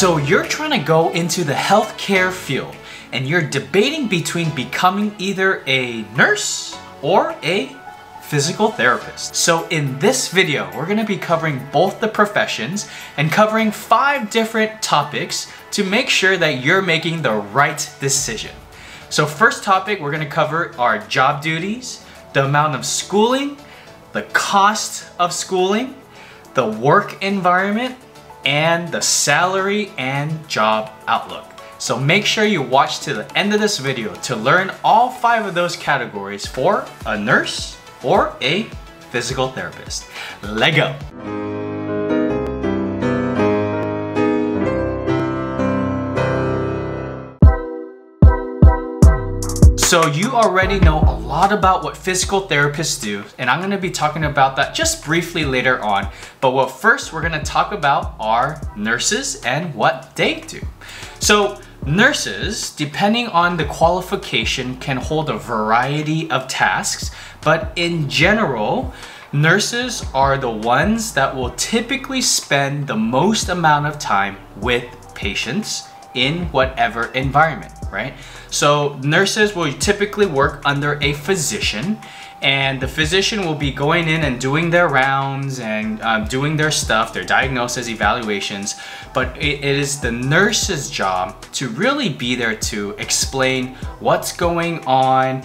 So you're trying to go into the healthcare field and you're debating between becoming either a nurse or a physical therapist. So in this video, we're gonna be covering both the professions and covering 5 different topics to make sure that you're making the right decision. So first topic we're gonna cover are job duties, the amount of schooling, the cost of schooling, the work environment, and the salary and job outlook. So make sure you watch to the end of this video to learn all 5 of those categories for a nurse or a physical therapist. Let's go. So you already know a lot about what physical therapists do, and I'm gonna be talking about that just briefly later on. But what first we're gonna talk about are nurses and what they do. So nurses, depending on the qualification, can hold a variety of tasks, but in general, nurses are the ones that will typically spend the most amount of time with patients in whatever environment, right? So nurses will typically work under a physician, and the physician will be going in and doing their rounds and doing their stuff, their diagnoses, evaluations, but it is the nurse's job to really be there to explain what's going on,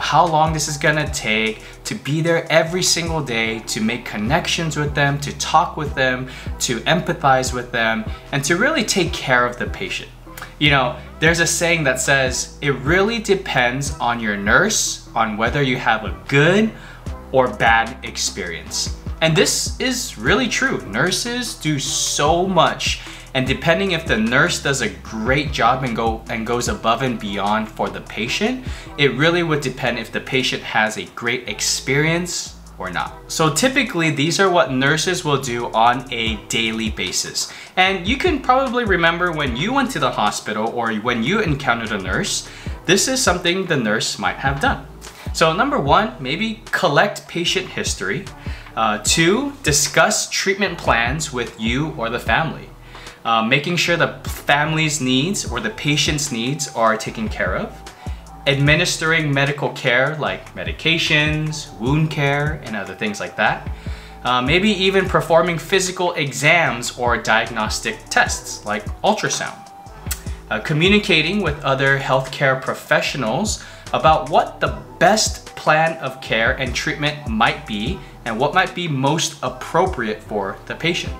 how long this is gonna take, to be there every single day, to make connections with them, to talk with them, to empathize with them, and to really take care of the patient. You know, there's a saying that says it really depends on your nurse on whether you have a good or bad experience. And this is really true. Nurses do so much, and depending if the nurse does a great job and goes above and beyond for the patient, it really would depend if the patient has a great experience or not. So typically these are what nurses will do on a daily basis. And you can probably remember when you went to the hospital or when you encountered a nurse, this is something the nurse might have done. So number 1, maybe collect patient history. 2, discuss treatment plans with you or the family. Making sure the family's needs or the patient's needs are taken care of. Administering medical care like medications, wound care, and other things like that. Maybe even performing physical exams or diagnostic tests like ultrasound. Communicating with other healthcare professionals about what the best plan of care and treatment might be and what might be most appropriate for the patient.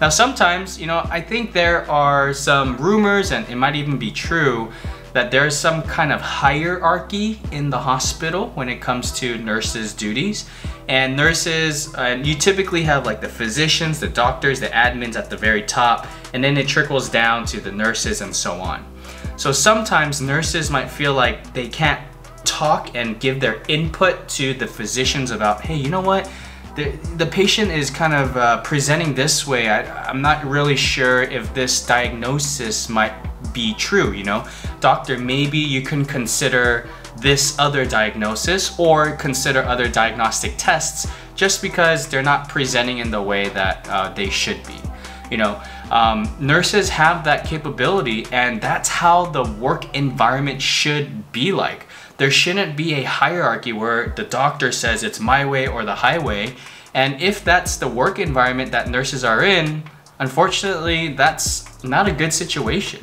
Now sometimes, you know, I think there are some rumors, and it might even be true, that there's some kind of hierarchy in the hospital when it comes to nurses' duties. And nurses, you typically have like the physicians, the doctors, the admins at the very top, and then it trickles down to the nurses and so on. So sometimes nurses might feel like they can't talk and give their input to the physicians about, hey, you know what? The patient is kind of presenting this way. I'm not really sure if this diagnosis might be true, you know? Doctor, maybe you can consider this other diagnosis or consider other diagnostic tests just because they're not presenting in the way that they should be, you know? Nurses have that capability, and that's how the work environment should be like. There shouldn't be a hierarchy where the doctor says it's my way or the highway. And if that's the work environment that nurses are in, unfortunately, that's not a good situation.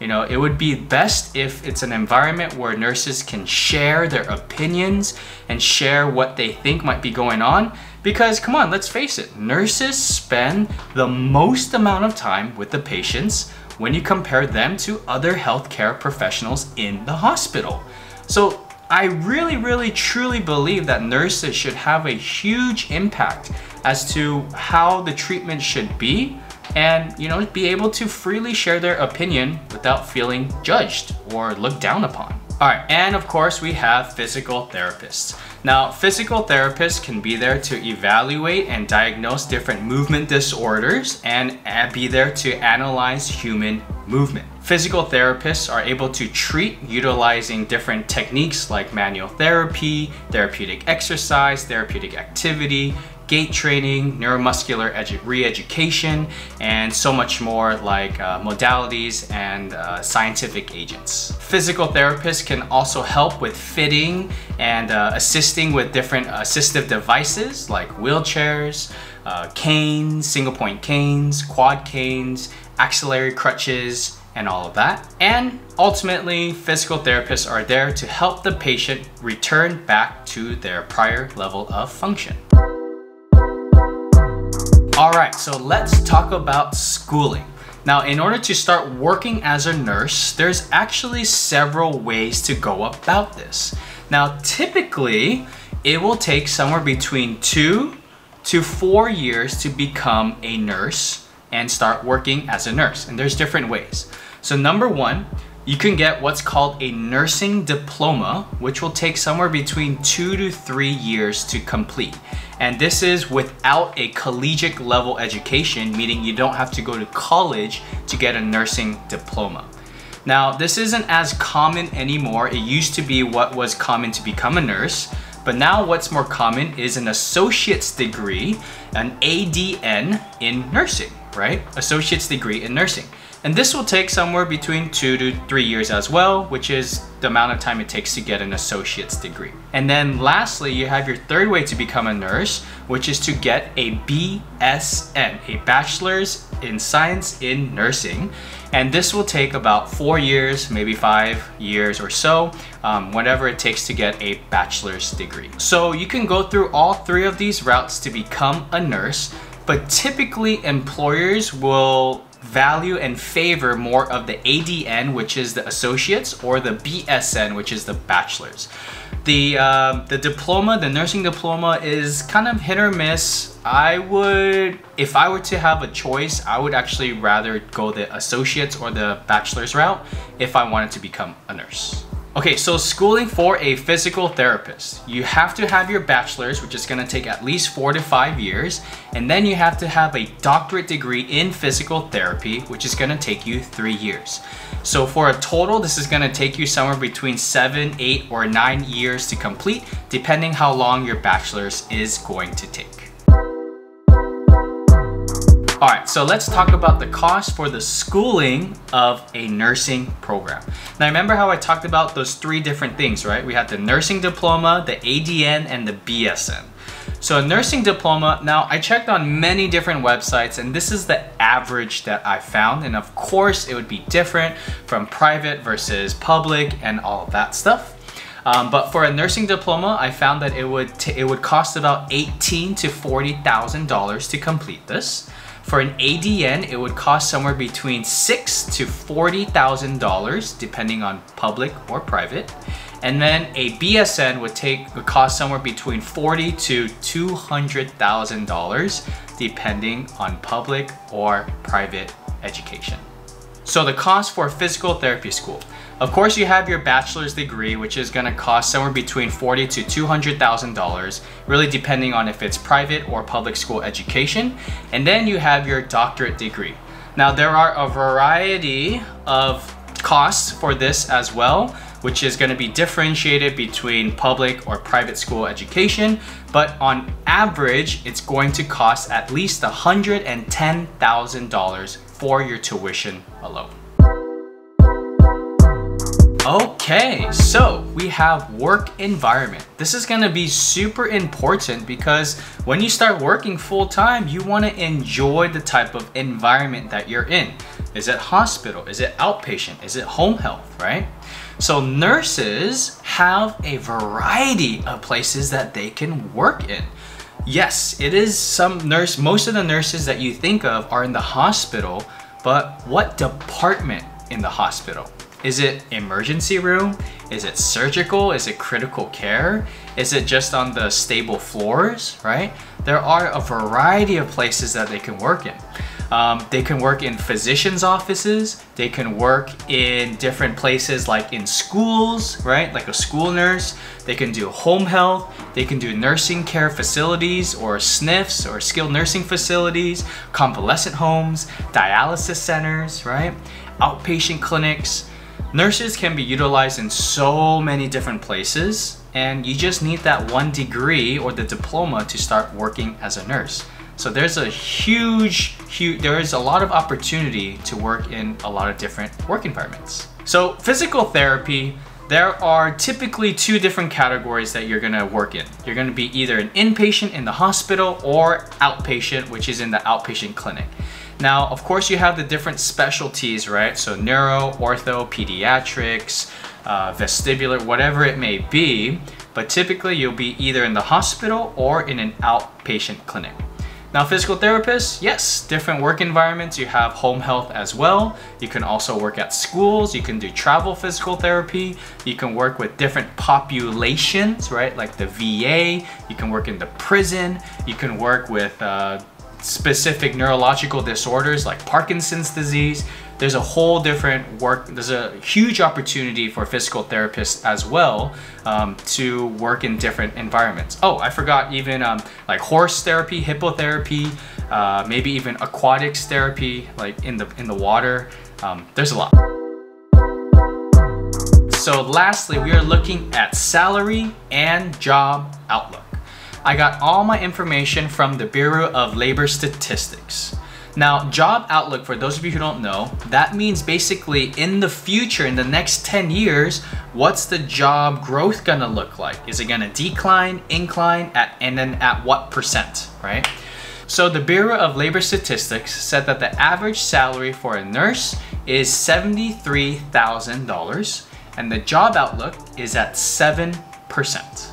You know, it would be best if it's an environment where nurses can share their opinions and share what they think might be going on. Because come on, let's face it, nurses spend the most amount of time with the patients when you compare them to other healthcare professionals in the hospital. So I really truly believe that nurses should have a huge impact as to how the treatment should be, and, you know, be able to freely share their opinion without feeling judged or looked down upon. All right, and of course we have physical therapists. Now, physical therapists can be there to evaluate and diagnose different movement disorders and be there to analyze human movement. Physical therapists are able to treat utilizing different techniques like manual therapy, therapeutic exercise, therapeutic activity, gait training, neuromuscular re-education, and so much more, like modalities and scientific agents. Physical therapists can also help with fitting and assisting with different assistive devices like wheelchairs, canes, single point canes, quad canes, axillary crutches, and all of that. And ultimately, physical therapists are there to help the patient return back to their prior level of function. All right, so let's talk about schooling. Now, in order to start working as a nurse, there's actually several ways to go about this. Now, typically, it will take somewhere between 2 to 4 years to become a nurse and start working as a nurse, and there's different ways. So number one, you can get what's called a nursing diploma, which will take somewhere between 2 to 3 years to complete. And this is without a collegiate level education, meaning you don't have to go to college to get a nursing diploma. Now, this isn't as common anymore. It used to be what was common to become a nurse, but now what's more common is an associate's degree, an ADN in nursing, right? Associate's degree in nursing. And this will take somewhere between 2 to 3 years as well, which is the amount of time it takes to get an associate's degree. And then lastly, you have your third way to become a nurse, which is to get a BSN, a bachelor's in science in nursing. And this will take about 4 years, maybe 5 years or so, whatever it takes to get a bachelor's degree. So you can go through all three of these routes to become a nurse, but typically employers will value and favor more of the ADN, which is the associates, or the BSN, which is the bachelor's. The diploma, the nursing diploma, is kind of hit or miss. If I were to have a choice, I would actually rather go the associates or the bachelor's route if I wanted to become a nurse. Okay, so schooling for a physical therapist. You have to have your bachelor's, which is gonna take at least 4 to 5 years, and then you have to have a doctorate degree in physical therapy, which is gonna take you 3 years. So for a total, this is gonna take you somewhere between 7, 8, or 9 years to complete, depending how long your bachelor's is going to take. All right, so let's talk about the cost for the schooling of a nursing program. Now, remember how I talked about those three different things, right? We had the nursing diploma, the ADN, and the BSN. So a nursing diploma, now I checked on many different websites, and this is the average that I found. And of course, it would be different from private versus public and all of that stuff. But for a nursing diploma, I found that it would cost about $18,000 to $40,000 to complete this. For an ADN, it would cost somewhere between $6,000 to $40,000, depending on public or private. And then a BSN would cost somewhere between $40,000 to $200,000, depending on public or private education. So the cost for physical therapy school. Of course, you have your bachelor's degree, which is gonna cost somewhere between $40,000 to $200,000, really depending on if it's private or public school education. And then you have your doctorate degree. Now, there are a variety of costs for this as well, which is gonna be differentiated between public or private school education, but on average, it's going to cost at least $110,000 for your tuition alone. Okay, so we have work environment. This is gonna be super important because when you start working full-time, you wanna enjoy the type of environment that you're in. Is it hospital? Is it outpatient? Is it home health, right? So nurses have a variety of places that they can work in. Yes, it is most of the nurses that you think of are in the hospital, but what department in the hospital? Is it emergency room? Is it surgical? Is it critical care? Is it just on the stable floors, right? There are a variety of places that they can work in. They can work in physicians' offices. They can work in different places like in schools, right? Like a school nurse. They can do home health. They can do nursing care facilities or SNFs or skilled nursing facilities, convalescent homes, dialysis centers, right? Outpatient clinics. Nurses can be utilized in so many different places, and you just need that one degree or the diploma to start working as a nurse. So there's a huge, there is a lot of opportunity to work in a lot of different work environments. So physical therapy, there are typically two different categories that you're gonna work in. You're gonna be either an inpatient in the hospital or outpatient, which is in the outpatient clinic. Now, of course, you have the different specialties, right? So neuro, ortho, pediatrics, vestibular, whatever it may be, but typically you'll be either in the hospital or in an outpatient clinic. Now, physical therapists, yes, different work environments. You have home health as well. You can also work at schools. You can do travel physical therapy. You can work with different populations, right? Like the VA, you can work in the prison. You can work with specific neurological disorders like Parkinson's disease. There's a whole different work. There's a huge opportunity for physical therapists as well to work in different environments. Oh, I forgot even like horse therapy, hippo therapy, maybe even aquatics therapy, like in the water. There's a lot. So lastly, we are looking at salary and job outlook. I got all my information from the Bureau of Labor Statistics. Now, job outlook, for those of you who don't know, that means basically in the future, in the next 10 years, what's the job growth gonna look like? Is it gonna decline, incline, and then at what percent, right? So the Bureau of Labor Statistics said that the average salary for a nurse is $73,000 and the job outlook is at 7%.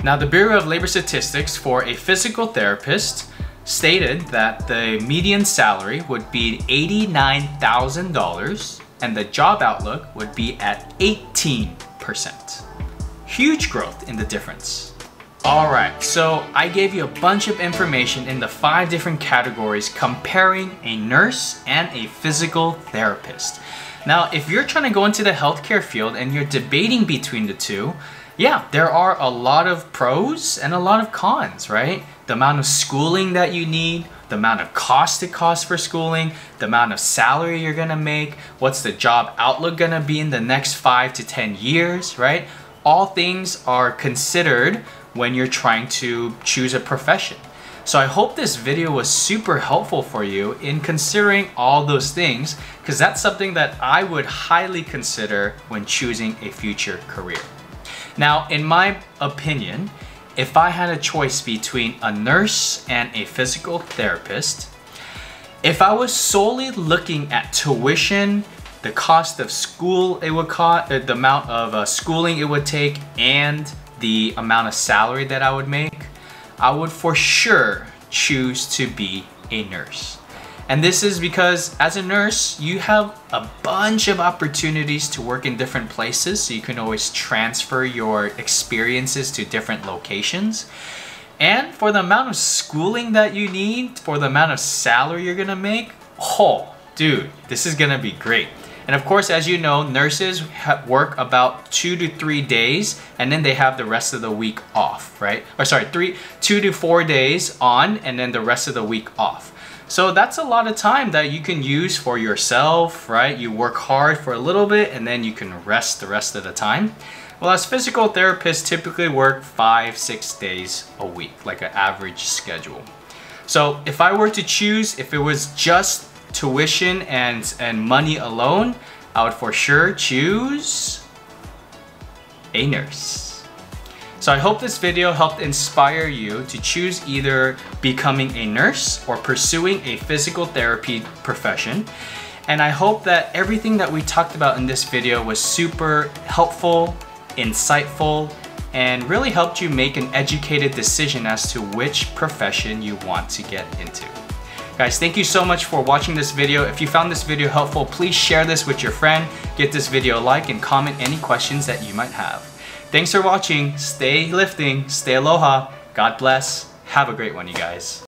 Now, the Bureau of Labor Statistics for a physical therapist stated that the median salary would be $89,000 and the job outlook would be at 18%. Huge growth in the difference. All right, so I gave you a bunch of information in the 5 different categories comparing a nurse and a physical therapist. Now, if you're trying to go into the healthcare field and you're debating between the two, yeah, there are a lot of pros and a lot of cons, right? The amount of schooling that you need, the amount of cost it costs for schooling, the amount of salary you're gonna make, what's the job outlook gonna be in the next 5 to 10 years, right? All things are considered when you're trying to choose a profession. So I hope this video was super helpful for you in considering all those things, because that's something that I would highly consider when choosing a future career. Now, in my opinion, if I had a choice between a nurse and a physical therapist, if I was solely looking at tuition, the cost of school it would cost, the amount of schooling it would take, and the amount of salary that I would make, I would for sure choose to be a nurse. And this is because as a nurse, you have a bunch of opportunities to work in different places, so you can always transfer your experiences to different locations. And for the amount of schooling that you need, for the amount of salary you're gonna make, oh, dude, this is gonna be great. And of course, as you know, nurses work about 2 to 3 days, and then they have the rest of the week off, right? Or sorry, 2 to 4 days on, and then the rest of the week off. So that's a lot of time that you can use for yourself, right? You work hard for a little bit and then you can rest the rest of the time. Well, as physical therapists typically work 5-6 days a week, like an average schedule. So if I were to choose, if it was just tuition and money alone, I would for sure choose a nurse. So I hope this video helped inspire you to choose either becoming a nurse or pursuing a physical therapy profession. And I hope that everything that we talked about in this video was super helpful, insightful, and really helped you make an educated decision as to which profession you want to get into. Guys, thank you so much for watching this video. If you found this video helpful, please share this with your friend. Give this video a like and comment any questions that you might have. Thanks for watching, stay lifting, stay aloha, God bless, have a great one you guys.